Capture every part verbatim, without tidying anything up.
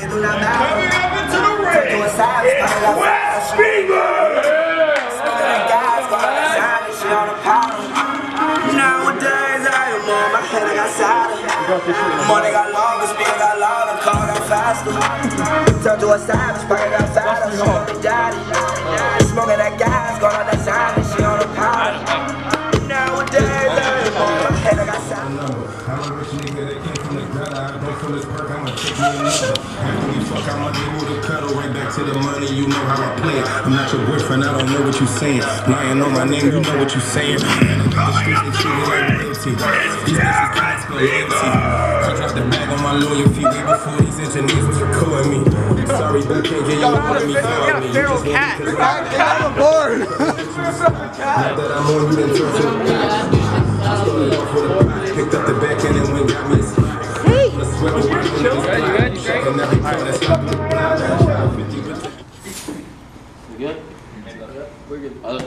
And coming up into the ring, it's Wes Beaver! Nowadays, I am on my head, I got solid. Money got longer, speed got louder, car got faster. Turned to a savage, pocket got fatter, she on the daddy. Smoking that gas, going on that silence, she on the powder. Nowadays, I am on my head, I got solid. I'm gonna take you another. After we fuck, I'ma deal with a pedal. Right back to the money, you know how I play it. I'm not your boyfriend, I don't know what you saying. Lying on my name, you know what you saying. These bitches cats play empty. I dropped the bag on my lawyer feet way before these engineers was recording me. Sorry, but I can't get you out of me. You just want me cause I'm bored. Not that I'm on you, then turn to the back. I started off with a pot, picked up the back end and went got me. We're good. Let's go.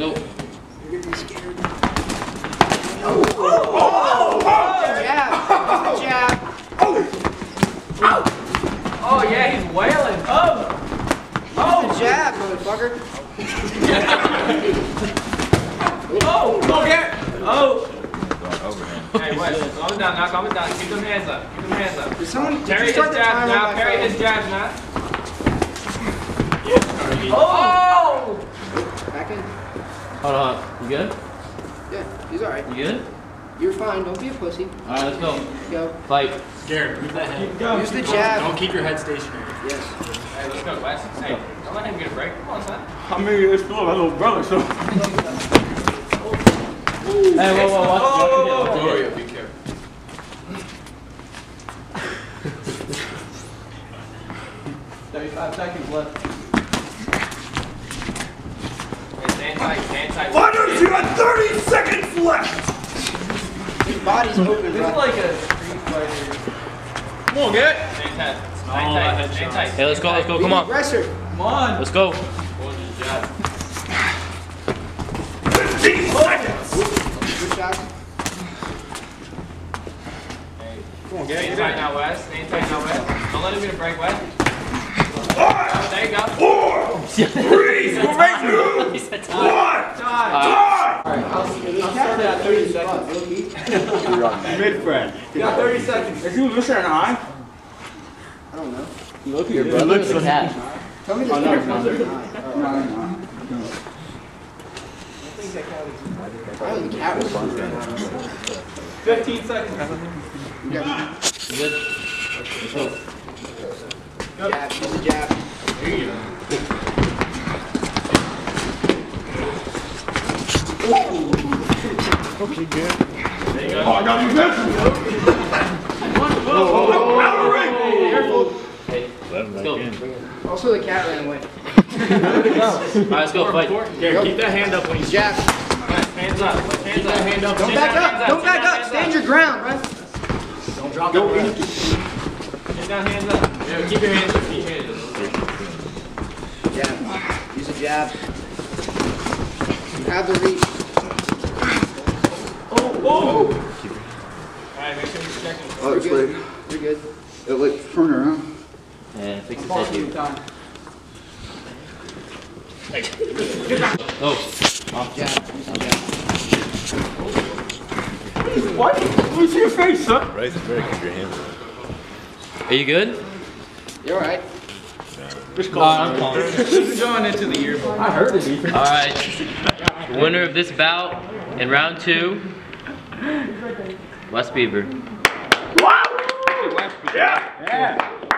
You're gonna be scared. Oh! Oh! Oh! Oh! Jab! Oh! Oh yeah, he's wailing. Oh! Oh! It's a jab, motherfucker. Oh! Go Garrett! Oh! Hey, Wes, calm it down now, calm it down. Keep them hands up. Keep them hands up. Did someone carry his jabs now? Carry his jabs now. Oh! Back in. Hold on. You good? Yeah, he's alright. You good? You're fine. Don't be a pussy. Alright, let's go. Go. Fight. Garrett, move that head. Go. Use the jab. Don't keep your head stationary. Yes. Hey, let's go, Wes. Hey, don't let him get a break. Come on, son. I mean, it's still my little brother, so. Ooh. Hey, whoa, whoa, whoa. Oh, whoa, whoa, whoa. Be careful. thirty-five seconds left. Fighters, you have thirty seconds left! Your body's moving, this is like a street fighter. Come on, get it! Stay tight. Stay tight. Stay tight. Hey, let's go, let's go, come on. Come on. Let's go. fifteen seconds! Good shot. Come on, get it. Stay tight now, Wes. Stay tight now, Wes. Don't let him get a break, Wes. Five, there you go. Four, three, two, one, time. I'll start at thirty seconds. Mid-friend. You got thirty seconds. Is you looking at an eye? I don't know. You look at your brother. Looks like that. Tell me this. No, no, no. I think that was fifteen seconds. You good? Let's go. Jab, jab. There you go. Okay, good. There you go. Oh, I got you good. Also, the cat ran away. Alright, let's go, fight. Here, keep that hand up when you jab. Alright, hands up. Hands up, hand up. Don't back up. Don't back up. Stand your ground, right? Don't drop your breath. Get down, hands up. Yeah, keep your hands up, keep your hands up. Jab. Use a jab. You have the reach. Oh, oh! Alright, make sure you're checking. Oh, it's late. You're good. It like turned around. Yeah, fix the head. Oh. Off jab. Use a jab. What? Let me see your face, son. Right, it's better keep your hands up. Are you good? You're alright. Just call uh, I'm calling. This is going into the year. I heard it. Alright. The winner of this bout in round two, Wes Beaver. Wow! Yeah! Yeah!